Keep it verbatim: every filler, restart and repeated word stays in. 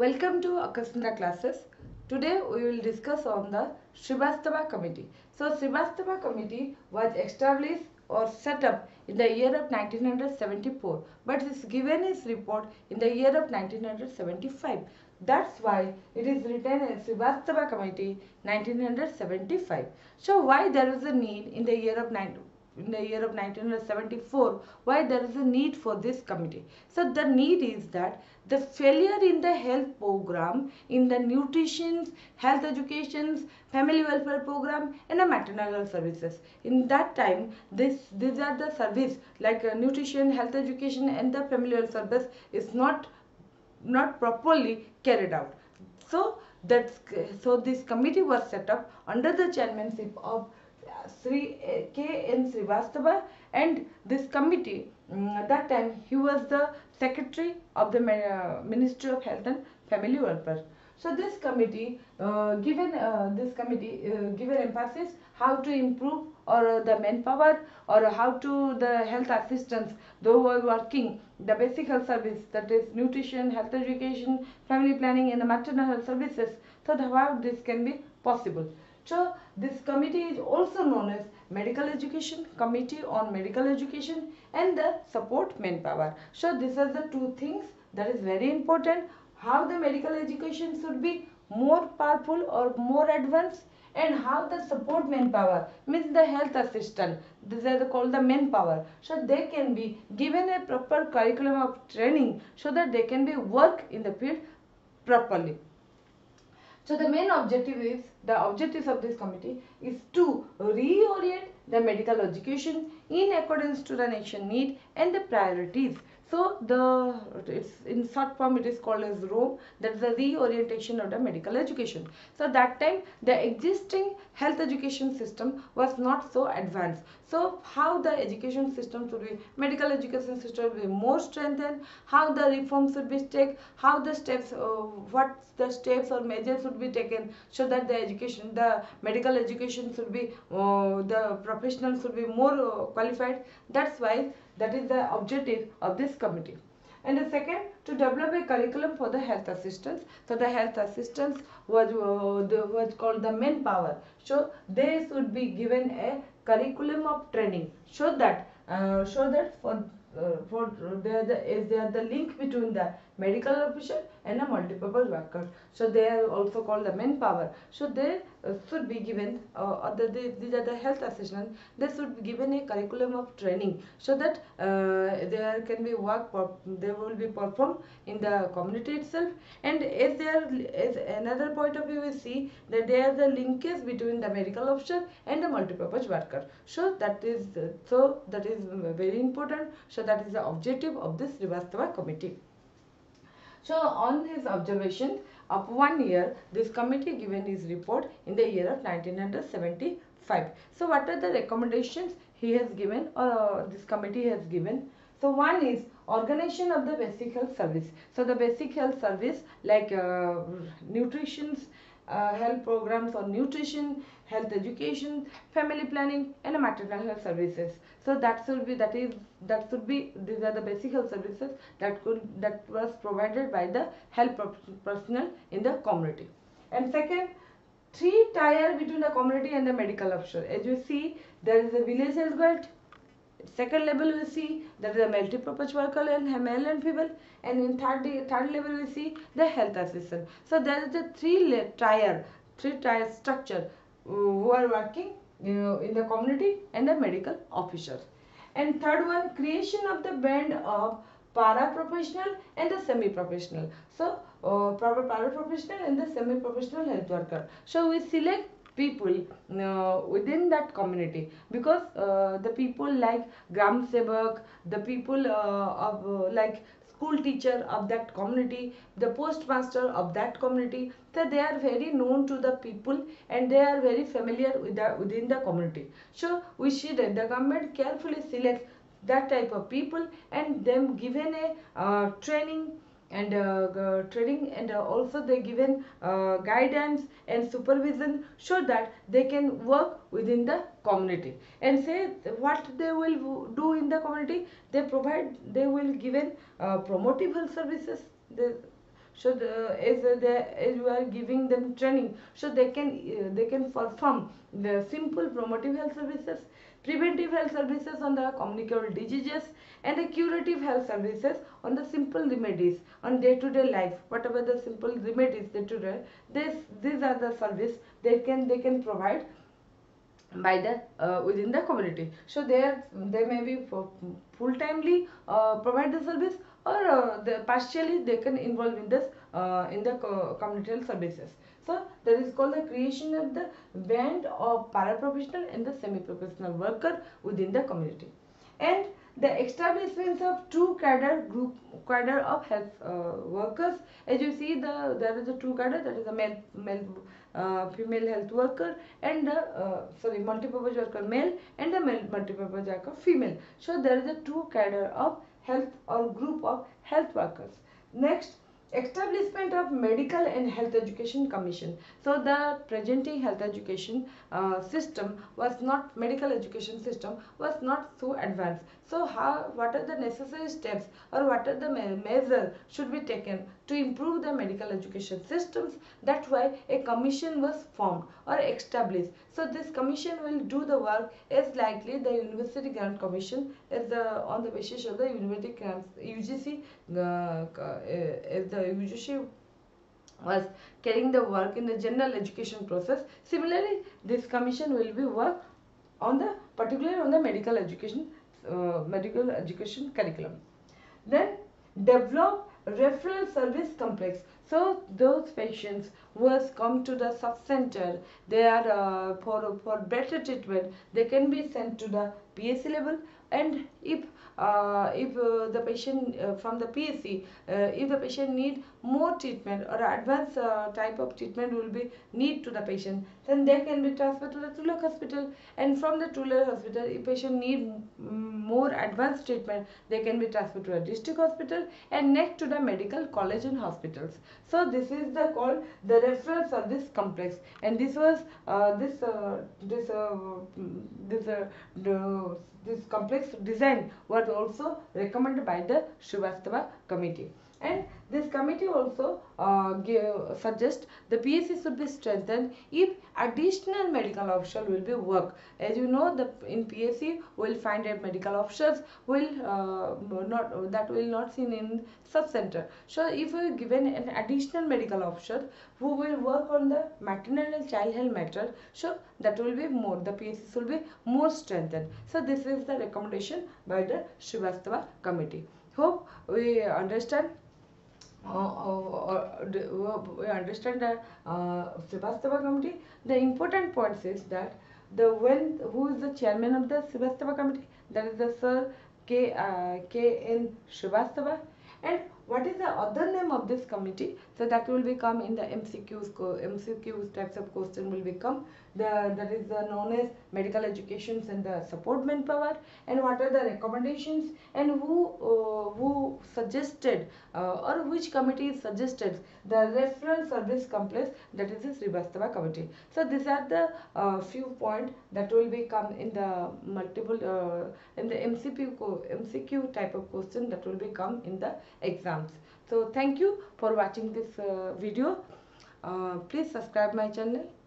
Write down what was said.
Welcome to Akasmita Classes. Today we will discuss on the Shrivastava Committee. So Shrivastava Committee was established or set up in the year of nineteen seventy-four, but is given its report in the year of nineteen seventy-five. That's why it is written as Shrivastava Committee nineteen seventy-five. So why there is a need in the year of nineteen seventy-four? Why there is a need for this committee? So the need is that the failure in the health program, in the nutrition, health education, family welfare program and the maternal services. In that time, this these are the service like uh, nutrition, health education and the family welfare service is not not properly carried out. So that's so this committee was set up under the chairmanship of Sri K. N. Shrivastav, and this committee at that time he was the secretary of the Ministry of Health and Family Welfare. So this committee uh, given uh, this committee uh, given emphasis how to improve or the manpower or how to the health assistance those who are working the basic health service, that is nutrition, health education, family planning and the maternal health services. So how this can be possible. So this committee is also known as Medical Education Committee on Medical Education and the Support Manpower. So these are the two things that is very important. How the medical education should be more powerful or more advanced, and how the support manpower means the health assistant, these are called the manpower, so they can be given a proper curriculum of training so that they can be work in the field properly. So the main objective is, the objectives of this committee is to reorient the medical education in accordance to the nation need and the priorities. So the it's in short form it is called as Rome, that is the reorientation of the medical education. So that time the existing health education system was not so advanced. So how the education system should be, medical education system will be more strengthened, how the reforms should be taken, how the steps, uh, what the steps or measures should be taken so that the education, the medical education should be, uh, the professionals should be more uh, qualified. That's why that is the objective of this committee. And the second, to develop a curriculum for the health assistants. So the health assistants was, uh, the, was called the manpower. So they should be given a curriculum of training. So that, uh, so that for, uh, for they are the, is there the link between the medical officer and the multipurpose worker. So they are also called the manpower. So they uh, should be given, uh, the, the, these are the health assistants, they should be given a curriculum of training so that uh, there can be work, they will be performed in the community itself. And if there is another point of view, we see that they are the linkage between the medical officer and the multipurpose worker. So that is, so that is very important. So that is the objective of this Shrivastava committee. So on his observations of one year, this committee given his report in the year of nineteen seventy-five. So what are the recommendations he has given or uh, this committee has given? So one is organization of the basic health service. So the basic health service like uh, nutrition, uh, health programs or nutrition, health education, family planning and maternal health services. So that should be, that is, that should be, these are the basic health services that could, that was provided by the health personnel in the community. And second, three tier between the community and the medical officer. As you see, there is a village health guide. Second level we see that the multi-purpose worker and male and female, and in third third level we see the health assistant. So there is the three tier, three tier structure who are working uh, in the community and the medical officers. And third one, creation of the band of para-professional and the semi-professional. So uh, para-professional and the semi-professional health worker. So we select people uh, within that community, because uh, the people like Gram Sevak, the people uh, of uh, like school teacher of that community, the postmaster of that community, so they are very known to the people and they are very familiar with the, within the community. So we see that the government carefully selects that type of people and them given a uh, training and uh, uh, training, and uh, also they given uh, guidance and supervision so that they can work within the community and say what they will do in the community. They provide, they will given uh, promotive health services, they, so the, if they if you are giving them training, so they can uh, they can perform the simple promotive health services, preventive health services on the communicable diseases, and the curative health services on the simple remedies on day-to-day -day life. Whatever the simple remedies day-to-day, -day, this these are the service they can they can provide by the uh, within the community. So there they may be full timely uh, provide the service, or uh, the partially they can involve in this uh, in the co community services. So that is called the creation of the band of paraprofessional and the semi-professional worker within the community, and the establishment of two cadre group cadre of health uh, workers. As you see, the there is a two cadre, that is a male male uh, female health worker and the uh, sorry multi-purpose worker male and the male multi-purpose worker female. So there is a two cadre of health or group of health workers. Next, establishment of medical and health education commission. So the presenting health education uh, system was not medical education system was not so advanced. So how what are the necessary steps or what are the measures should be taken to improve the medical education systems? That's why a commission was formed or established. So this commission will do the work as likely the University Grant Commission as the on the basis of the University Grants U G C uh, as the U G C was carrying the work in the general education process. Similarly, this commission will be work on the particular on the medical education uh, medical education curriculum. Then develop referral service complex. So those patients who has come to the sub center, they are uh, for for better treatment. They can be sent to the P S C level, and if uh, if uh, the patient uh, from the P S C, uh, if the patient need more treatment or advanced uh, type of treatment will be need to the patient, then they can be transferred to the Tulak hospital, and from the Tulak hospital, if patient need more advanced treatment, they can be transferred to a district hospital and next to the medical college and hospitals. So this is the called the referral service complex, and this was uh, this uh, this uh, this uh, the, this complex design was also recommended by the Shrivastava committee, and this committee also uh, gave, suggest the P S C should be strengthened if additional medical officer will be work. As you know, the in P S C we will find that medical officers will uh, not that will not seen in sub center. So if we are given an additional medical officer who will work on the maternal and child health matter, so that will be more the P S C will be more strengthened. So this is the recommendation by the Shrivastava committee. Hope we understand. Uh, uh, uh, we understand the uh, Shrivastava committee. The important points is that the when who is the chairman of the Shrivastava committee? That is the Sir K. Uh, K. N. Shrivastav. And what is the other name of this committee? So that will become in the M C Qs. M C Qs types of question will become the that is the known as medical educations and the support manpower, and what are the recommendations, and who uh, who suggested uh, or which committee suggested the referral service complex, that is the Shrivastava committee. So these are the uh, few points that will become in the multiple uh, in the M C Q M C Q type of question that will become in the exams. So thank you for watching this uh, video. Uh, please subscribe my channel.